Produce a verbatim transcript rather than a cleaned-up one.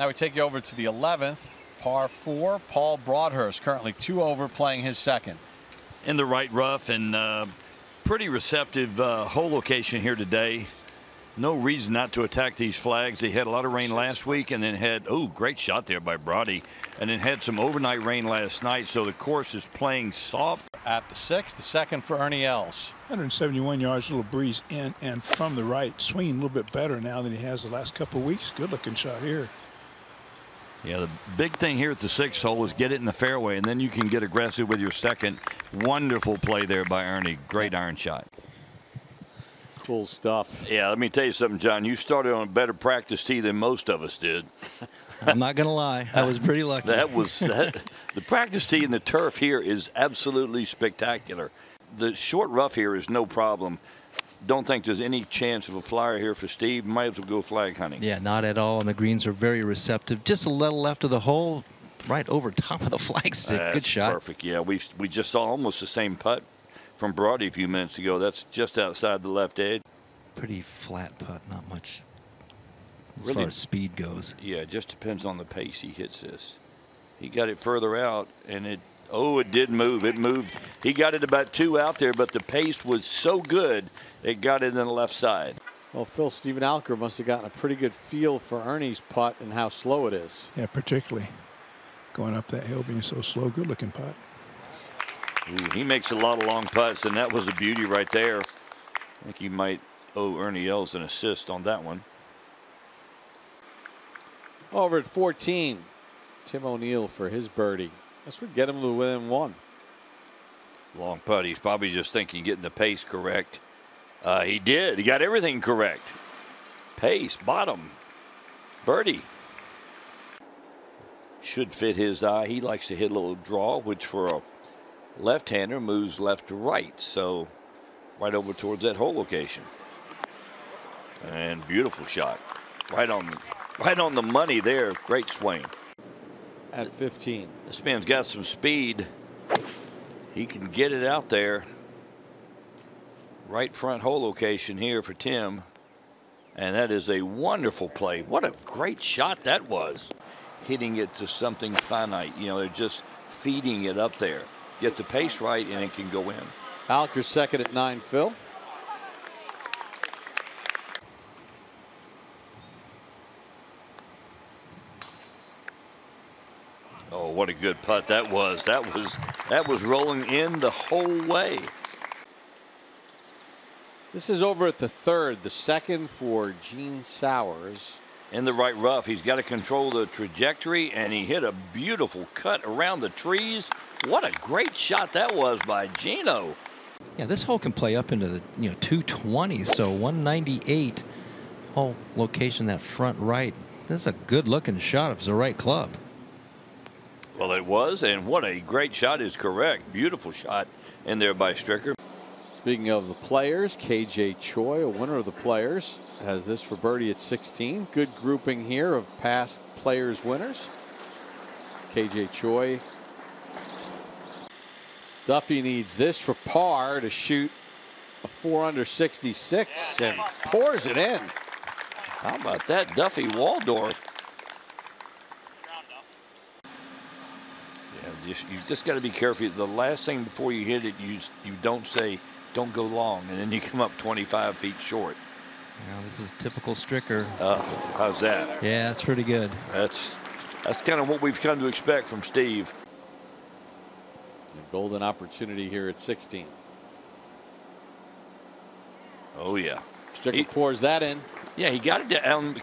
Now we take you over to the eleventh, par four. Paul Broadhurst currently two over, playing his second. In the right rough, and uh, pretty receptive uh, hole location here today. No reason not to attack these flags. They had a lot of rain last week, and then had, oh, great shot there by Brody, and then had some overnight rain last night, so the course is playing soft. At the sixth, the second for Ernie Els. one hundred seventy-one yards, little breeze in and from the right. Swinging a little bit better now than he has the last couple of weeks. Good-looking shot here. Yeah, the big thing here at the sixth hole is get it in the fairway, and then you can get aggressive with your second. Wonderful play there by Ernie. Great iron shot. Cool stuff. Yeah, let me tell you something, John. You started on a better practice tee than most of us did. I'm not going to lie. I was pretty lucky. That was that, the practice tee and the turf here is absolutely spectacular. The short rough here is no problem. Don't think there's any chance of a flyer here for Steve. Might as well go flag hunting. Yeah, not at all. And the greens are very receptive. Just a little left of the hole, right over top of the flagstick. That's good shot. Perfect. Yeah, we we just saw almost the same putt from Brody a few minutes ago. That's just outside the left edge. Pretty flat putt, not much as really, far as speed goes. Yeah, it just depends on the pace he hits this. He got it further out, and it, oh, it did move. It moved. He got it about two out there, but the pace was so good, it got it in the left side. Well, Phil, Steven Alker must have gotten a pretty good feel for Ernie's putt and how slow it is. Yeah, particularly going up that hill being so slow. Good-looking putt. Ooh, he makes a lot of long putts, and that was a beauty right there. I think you might owe Ernie Els an assist on that one. Over at fourteen, Tim O'Neill for his birdie. This would get him to within one. Long putt. He's probably just thinking getting the pace correct. Uh, he did. He got everything correct. Pace, bottom, birdie. Should fit his eye. He likes to hit a little draw, which for a left-hander moves left to right, so right over towards that hole location. And beautiful shot, right on, right on the money there. Great swing. At fifteen, this man's got some speed. He can get it out there. Right front hole location here for Tim, and that is a wonderful play. What a great shot that was! Hitting it to something finite. You know, they're just feeding it up there. Get the pace right, and it can go in. Alker second at nine, Phil. Oh, what a good putt that was. That was that was rolling in the whole way. This is over at the third, the second for Gene Sowers. In the right rough, he's got to control the trajectory, and he hit a beautiful cut around the trees. What a great shot that was by Geno. Yeah, this hole can play up into the you know two twenties, so one ninety-eight hole location, that front right. This is a good-looking shot if it's the right club. Well, it was, and what a great shot is correct. Beautiful shot in there by Stricker. Speaking of the players, K J Choi, a winner of the players, has this for birdie at sixteen. Good grouping here of past players winners. K J Choi. Duffy needs this for par to shoot a four under sixty-six, and pours it in. How about that, Duffy Waldorf? Yeah, just, you just got to be careful. The last thing before you hit it, you you don't say, don't go long, and then you come up twenty-five feet short. Now, this is typical Stricker. Uh, how's that? Yeah, that's pretty good. That's that's kind of what we've come to expect from Steve. A golden opportunity here at sixteen. Oh yeah, Stricker pours that in. Yeah, he got it down.